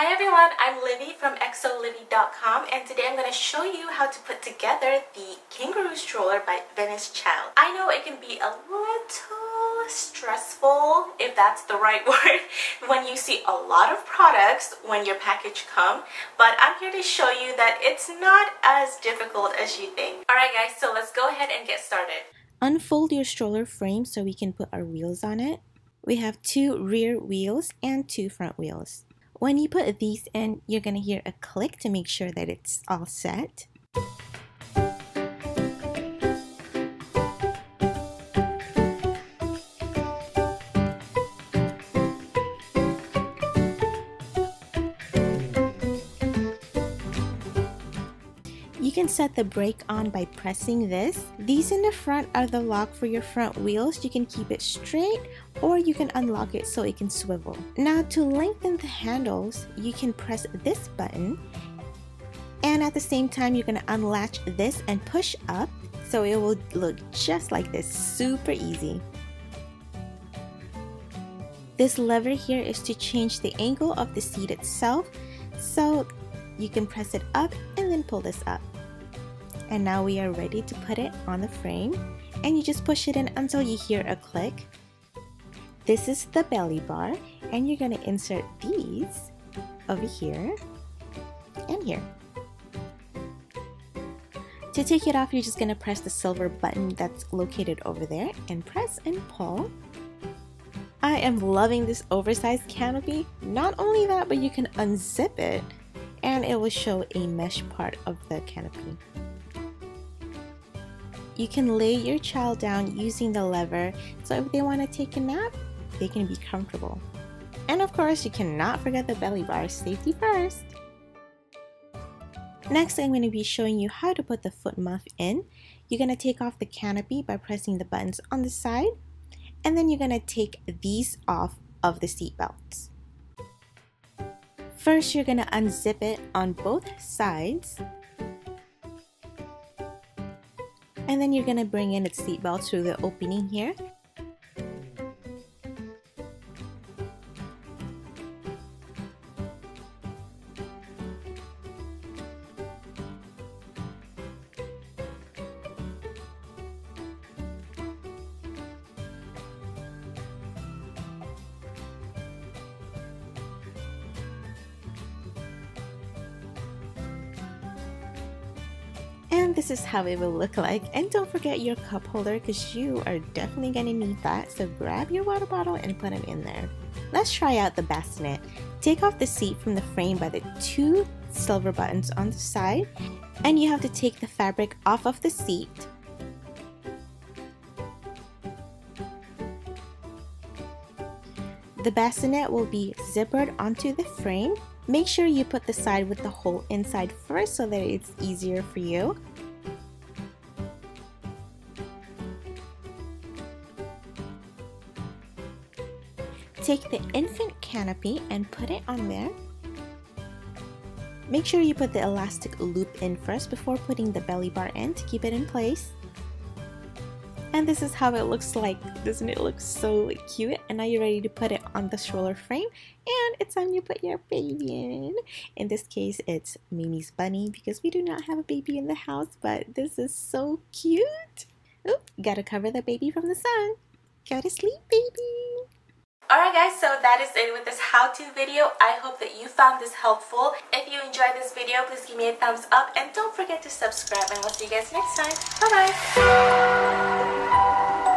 Hi everyone, I'm Livy from exolivy.com, and today I'm going to show you how to put together the Kangaroo Stroller by Venice Child. I know it can be a little stressful, if that's the right word, when you see a lot of products when your package comes, but I'm here to show you that it's not as difficult as you think. Alright guys, so let's go ahead and get started. Unfold your stroller frame so we can put our wheels on it. We have two rear wheels and two front wheels. When you put these in, you're going to hear a click to make sure that it's all set. You can set the brake on by pressing this. These in the front are the lock for your front wheels. You can keep it straight, or you can unlock it so it can swivel. Now to lengthen the handles, you can press this button, and at the same time you're going to unlatch this and push up, so it will look just like this. Super easy. This lever here is to change the angle of the seat itself, so you can press it up and then pull this up. And now we are ready to put it on the frame, and you just push it in until you hear a click. This is the belly bar, and you're going to insert these over here and here. To take it off, you're just going to press the silver button that's located over there and press and pull. I am loving this oversized canopy. Not only that, but you can unzip it and it will show a mesh part of the canopy. You can lay your child down using the lever, so if they want to take a nap, they can be comfortable. And of course, you cannot forget the belly bar. Safety first. Next, I'm going to be showing you how to put the foot muff in. You're going to take off the canopy by pressing the buttons on the side, and then you're going to take these off of the seat belts. First, you're going to unzip it on both sides, and then you're going to bring in its seat belt through the opening here. And this is how it will look like. And don't forget your cup holder, because you are definitely going to need that. So grab your water bottle and put them in there. Let's try out the bassinet. Take off the seat from the frame by the two silver buttons on the side, and you have to take the fabric off of the seat. The bassinet will be zippered onto the frame. Make sure you put the side with the hole inside first so that it's easier for you. Take the infant canopy and put it on there. Make sure you put the elastic loop in first before putting the belly bar in to keep it in place. And this is how it looks like. Doesn't it look so cute? And now you're ready to put it on the stroller frame, and it's time you put your baby in. In this case, it's Mimi's bunny, because we do not have a baby in the house, but this is so cute. Oop, gotta cover the baby from the sun. Go to sleep, baby. Alright guys, so that is it with this how-to video. I hope that you found this helpful. If you enjoyed this video, please give me a thumbs up, and don't forget to subscribe, and we'll see you guys next time. Bye bye.